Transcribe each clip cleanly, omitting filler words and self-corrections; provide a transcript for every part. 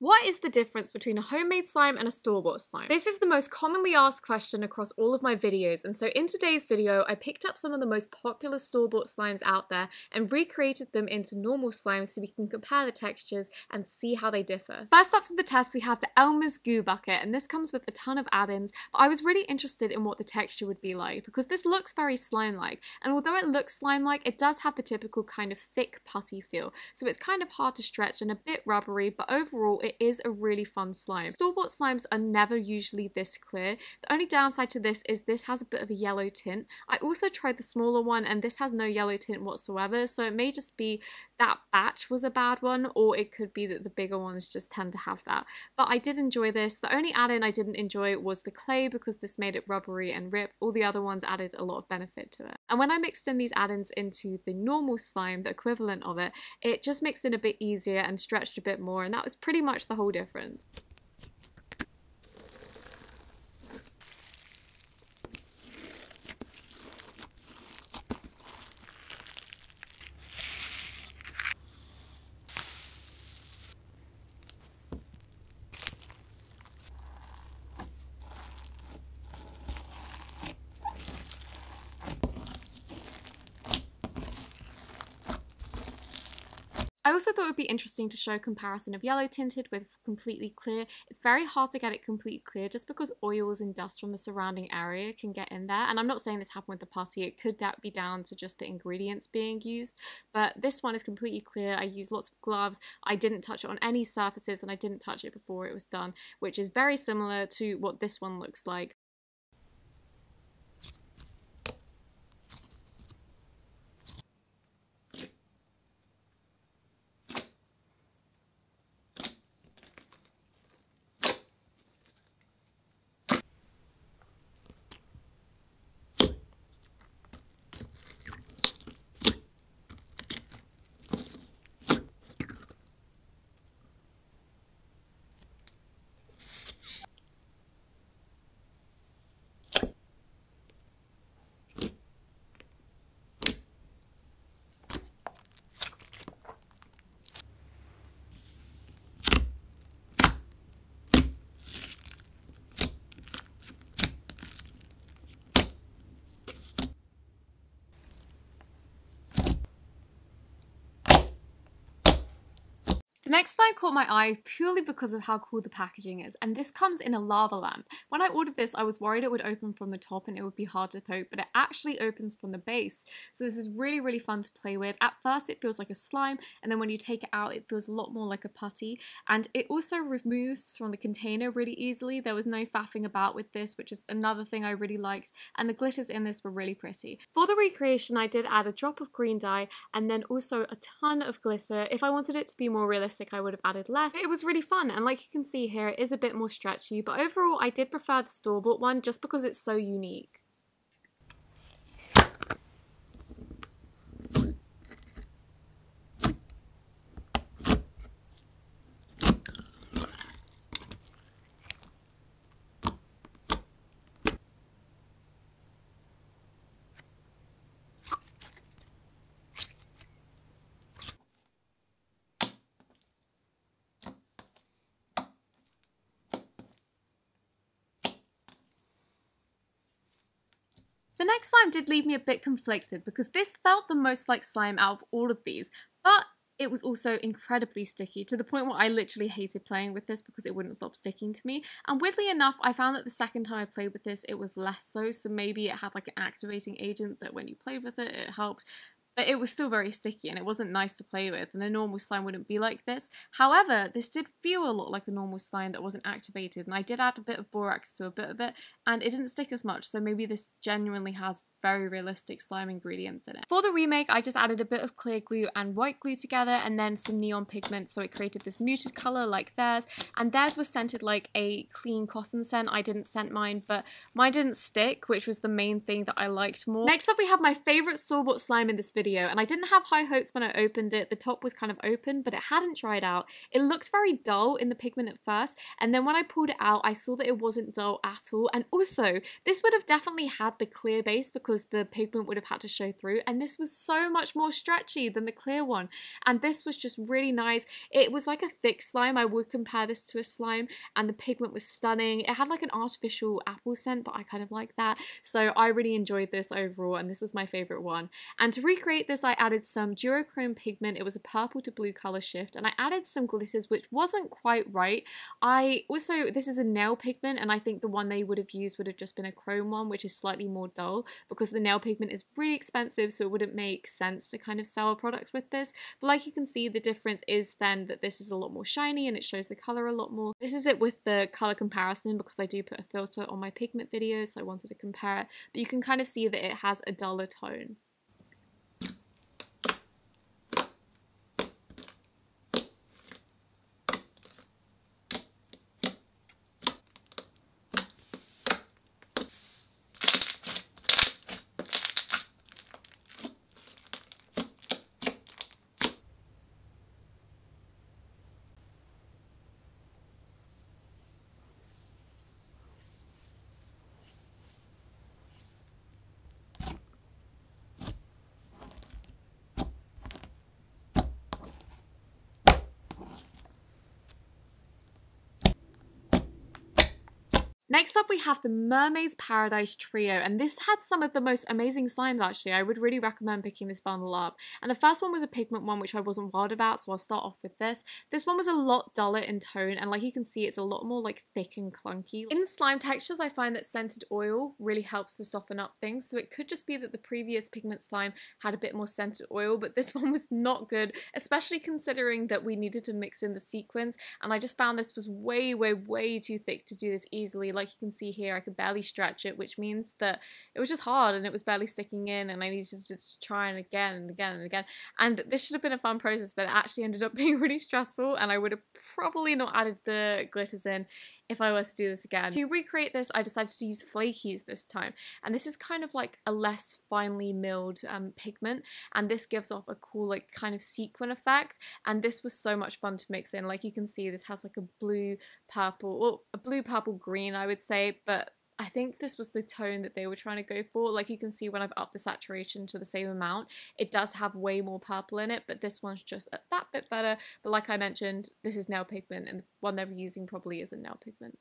What is the difference between a homemade slime and a store-bought slime? This is the most commonly asked question across all of my videos, and so in today's video I picked up some of the most popular store-bought slimes out there and recreated them into normal slimes so we can compare the textures and see how they differ. First up to the test we have the Elmer's Goo Bucket, and this comes with a ton of add-ins, but I was really interested in what the texture would be like because this looks very slime-like, and although it looks slime-like it does have the typical kind of thick putty feel, so it's kind of hard to stretch and a bit rubbery, but overall it is a really fun slime. Store-bought slimes are never usually this clear. The only downside to this is this has a bit of a yellow tint. I also tried the smaller one and this has no yellow tint whatsoever, so it may just be that batch was a bad one, or it could be that the bigger ones just tend to have that. But I did enjoy this. The only add-in I didn't enjoy was the clay because this made it rubbery and rip. All the other ones added a lot of benefit to it. And when I mixed in these add-ins into the normal slime, the equivalent of it, it just mixed in a bit easier and stretched a bit more, and that was pretty much the whole difference. I also thought it would be interesting to show comparison of yellow tinted with completely clear. It's very hard to get it completely clear just because oils and dust from the surrounding area can get in there, and I'm not saying this happened with the putty, it could be down to just the ingredients being used, but this one is completely clear. I used lots of gloves, I didn't touch it on any surfaces, and I didn't touch it before it was done, which is very similar to what this one looks like. The next slime caught my eye purely because of how cool the packaging is, and this comes in a lava lamp. When I ordered this I was worried it would open from the top and it would be hard to poke, but it actually opens from the base, so this is really really fun to play with. At first it feels like a slime, and then when you take it out it feels a lot more like a putty, and it also removes from the container really easily. There was no faffing about with this, which is another thing I really liked, and the glitters in this were really pretty. For the recreation I did add a drop of green dye and then also a ton of glitter. If I wanted it to be more realistic I would have added less. It was really fun, and like you can see here it is a bit more stretchy, but overall I did prefer the store-bought one just because it's so unique. The next slime did leave me a bit conflicted because this felt the most like slime out of all of these, but it was also incredibly sticky to the point where I literally hated playing with this because it wouldn't stop sticking to me. And weirdly enough I found that the second time I played with this it was less so, so maybe it had like an activating agent that when you played with it it helped. But it was still very sticky and it wasn't nice to play with, and a normal slime wouldn't be like this. However, this did feel a lot like a normal slime that wasn't activated, and I did add a bit of borax to a bit of it and it didn't stick as much, so maybe this genuinely has very realistic slime ingredients in it. For the remake I just added a bit of clear glue and white glue together and then some neon pigment, so it created this muted colour like theirs, and theirs was scented like a clean cotton scent. I didn't scent mine, but mine didn't stick, which was the main thing that I liked more. Next up we have my favourite store-bought slime in this video, video, and I didn't have high hopes when I opened it. The top was kind of open, but it hadn't dried out. It looked very dull in the pigment at first, and then when I pulled it out, I saw that it wasn't dull at all. And also, this would have definitely had the clear base because the pigment would have had to show through, and this was so much more stretchy than the clear one. And this was just really nice. It was like a thick slime. I would compare this to a slime, and the pigment was stunning. It had like an artificial apple scent, but I kind of like that. So I really enjoyed this overall, and this is my favorite one. And to recreate this, I added some duochrome pigment. It was a purple to blue color shift, and I added some glitters, which wasn't quite right. I also, this is a nail pigment, and I think the one they would have used would have just been a chrome one, which is slightly more dull because the nail pigment is really expensive, so it wouldn't make sense to kind of sell a product with this. But like you can see, the difference is then that this is a lot more shiny and it shows the color a lot more. This is it with the color comparison, because I do put a filter on my pigment videos, so I wanted to compare it, but you can kind of see that it has a duller tone. Next up, we have the Mermaid's Paradise Trio, and this had some of the most amazing slimes actually. I would really recommend picking this bundle up. And the first one was a pigment one, which I wasn't wild about, so I'll start off with this. This one was a lot duller in tone, and like you can see, it's a lot more like thick and clunky. In slime textures, I find that scented oil really helps to soften up things, so it could just be that the previous pigment slime had a bit more scented oil, but this one was not good, especially considering that we needed to mix in the sequins, and I just found this was way, way, way too thick to do this easily. Like you can see here, I could barely stretch it, which means that it was just hard and it was barely sticking in, and I needed to try and again and again and again. And this should have been a fun process, but it actually ended up being really stressful, and I would have probably not added the glitters in if I were to do this again. To recreate this, I decided to use flakies this time, and this is kind of like a less finely milled pigment, and this gives off a cool like kind of sequin effect, and this was so much fun to mix in. Like you can see, this has like a blue-purple, or a blue-purple green I would say, but I think this was the tone that they were trying to go for. Like you can see, when I've upped the saturation to the same amount, it does have way more purple in it, but this one's just that bit better. But like I mentioned, this is nail pigment, and the one they're using probably isn't nail pigment.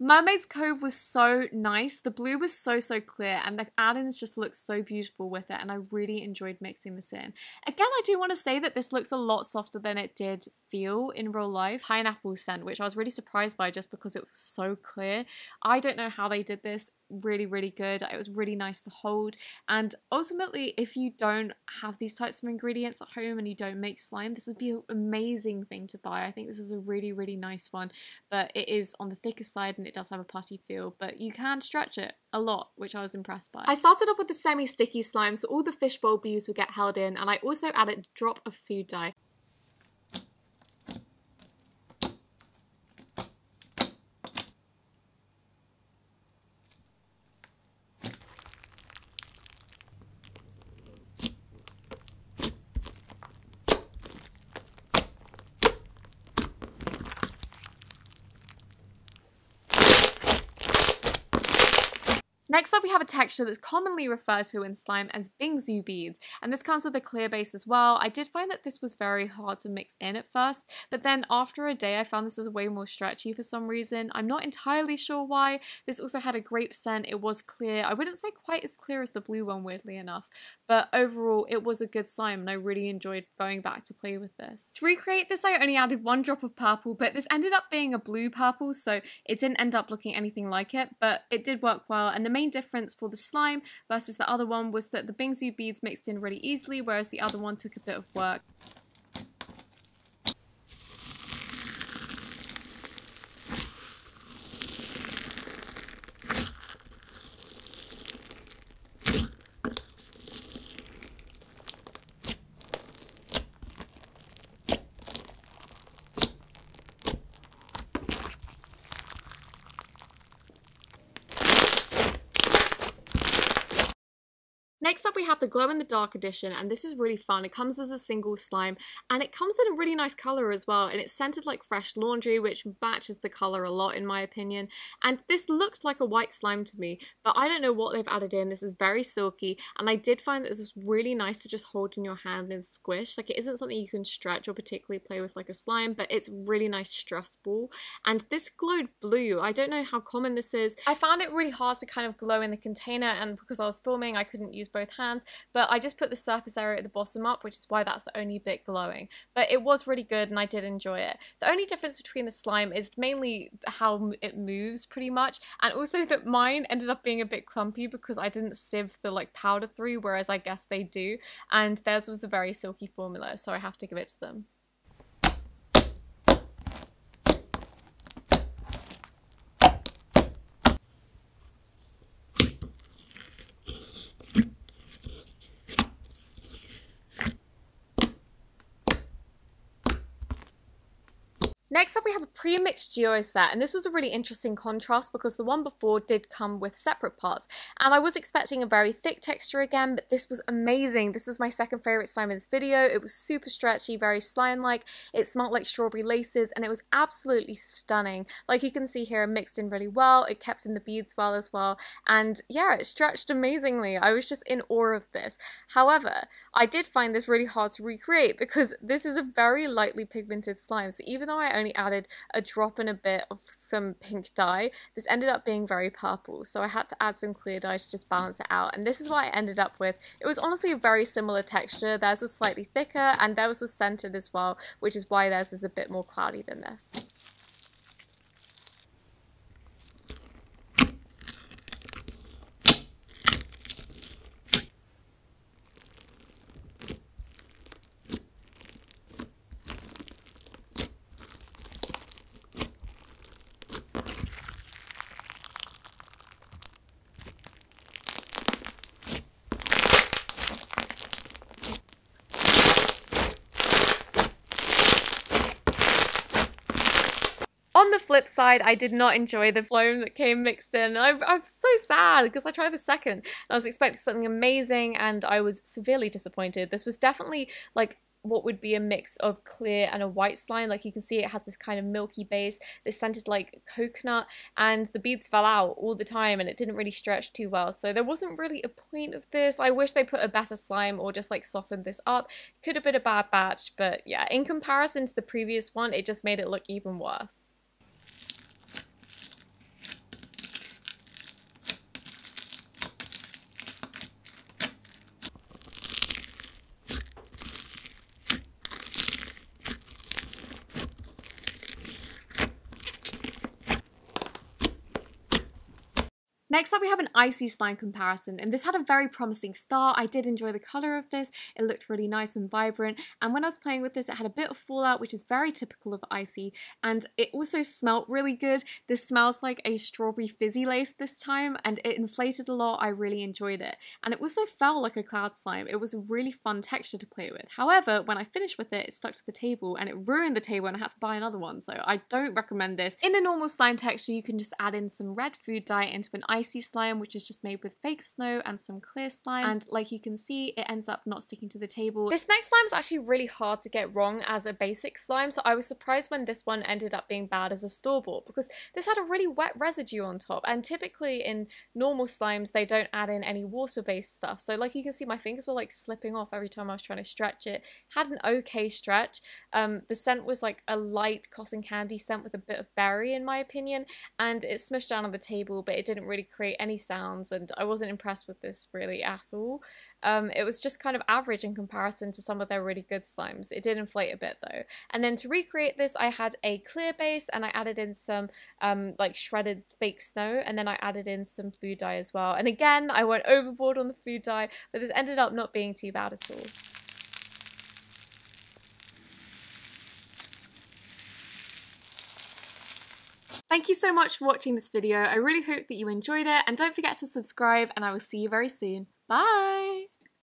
Mermaid's Cove was so nice. The blue was so clear, and the add-ins just looked so beautiful with it, and I really enjoyed mixing this in. Again, I do want to say that this looks a lot softer than it did feel in real life. Pineapple scent, which I was really surprised by just because it was so clear. I don't know how they did this. Really good. It was really nice to hold, and ultimately, if you don't have these types of ingredients at home and you don't make slime, this would be an amazing thing to buy. I think this is a really nice one, but it is on the thicker side and it does have a putty feel, but you can stretch it a lot, which I was impressed by. I started off with the semi-sticky slime, so all the fishbowl beads would get held in, and I also added a drop of food dye. Next up, we have a texture that's commonly referred to in slime as Bingzu beads, and this comes with a clear base as well. I did find that this was very hard to mix in at first, but then after a day I found this was way more stretchy for some reason. I'm not entirely sure why. This also had a grape scent, it was clear. I wouldn't say quite as clear as the blue one, weirdly enough, but overall it was a good slime and I really enjoyed going back to play with this. To recreate this I only added one drop of purple, but this ended up being a blue purple, so it didn't end up looking anything like it, but it did work well. And the main difference for the slime versus the other one was that the Bingzu beads mixed in really easily, whereas the other one took a bit of work. Next up we have the glow in the dark edition, and this is really fun. It comes as a single slime and it comes in a really nice colour as well, and it's scented like fresh laundry, which matches the colour a lot in my opinion. And this looked like a white slime to me, but I don't know what they've added in. This is very silky, and I did find that this was really nice to just hold in your hand and squish. Like, it isn't something you can stretch or particularly play with like a slime, but it's really nice stress ball. And this glowed blue. I don't know how common this is. I found it really hard to kind of glow in the container, and because I was filming I couldn't use both hands, but I just put the surface area at the bottom up, which is why that's the only bit glowing. But it was really good and I did enjoy it. The only difference between the slime is mainly how it moves pretty much, and also that mine ended up being a bit clumpy because I didn't sieve the like powder through, whereas I guess they do, and theirs was a very silky formula, so I have to give it to them. Next up we have a pre-mixed duo set, and this was a really interesting contrast because the one before did come with separate parts, and I was expecting a very thick texture again, but this was amazing. This was my second favourite slime in this video. It was super stretchy, very slime-like, it smelled like strawberry laces, and it was absolutely stunning. Like you can see here, it mixed in really well, it kept in the beads well as well, and yeah, it stretched amazingly. I was just in awe of this. However, I did find this really hard to recreate because this is a very lightly pigmented slime, so even though I only added a drop and a bit of some pink dye, this ended up being very purple, so I had to add some clear dye to just balance it out, and this is what I ended up with. It was honestly a very similar texture. Theirs was slightly thicker and theirs was scented as well, which is why theirs is a bit more cloudy than this. On the flip side, I did not enjoy the foam that came mixed in. I'm so sad because I tried the second and I was expecting something amazing, and I was severely disappointed. This was definitely like what would be a mix of clear and a white slime. Like you can see it has this kind of milky base, this scented like coconut, and the beads fell out all the time and it didn't really stretch too well, so there wasn't really a point of this. I wish they put a better slime or just like softened this up. Could have been a bad batch, but yeah, in comparison to the previous one it just made it look even worse. Next up we have an icy slime comparison, and this had a very promising start. I did enjoy the colour of this, it looked really nice and vibrant, and when I was playing with this it had a bit of fallout, which is very typical of icy, and it also smelt really good. This smells like a strawberry fizzy lace this time, and it inflated a lot. I really enjoyed it, and it also felt like a cloud slime. It was a really fun texture to play with. However, when I finished with it, it stuck to the table and it ruined the table, and I had to buy another one, so I don't recommend this. In a normal slime texture you can just add in some red food dye into an ice icy slime, which is just made with fake snow and some clear slime, and like you can see, it ends up not sticking to the table. This next slime is actually really hard to get wrong as a basic slime, so I was surprised when this one ended up being bad as a store-bought, because this had a really wet residue on top, and typically in normal slimes they don't add in any water-based stuff, so like you can see my fingers were like slipping off every time I was trying to stretch it. Had an okay stretch. The scent was like a light cotton candy scent with a bit of berry in my opinion, and it smushed down on the table, but it didn't really create any sounds, and I wasn't impressed with this really at all. It was just kind of average in comparison to some of their really good slimes. It did inflate a bit though. And then to recreate this, I had a clear base and I added in some like shredded fake snow, and then I added in some food dye as well. And again, I went overboard on the food dye, but this ended up not being too bad at all. Thank you so much for watching this video. I really hope that you enjoyed it, and don't forget to subscribe, and I will see you very soon. Bye!